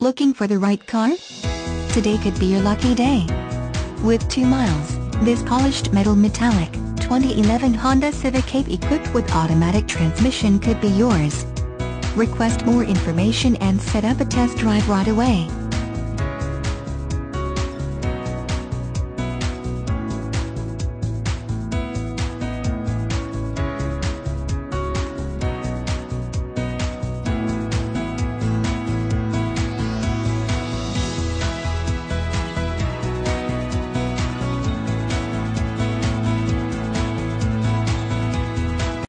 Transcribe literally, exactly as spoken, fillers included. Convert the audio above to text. Looking for the right car? Today could be your lucky day. With two miles, this polished metal metallic twenty eleven Honda Civic Coupe equipped with automatic transmission could be yours. Request more information and set up a test drive right away.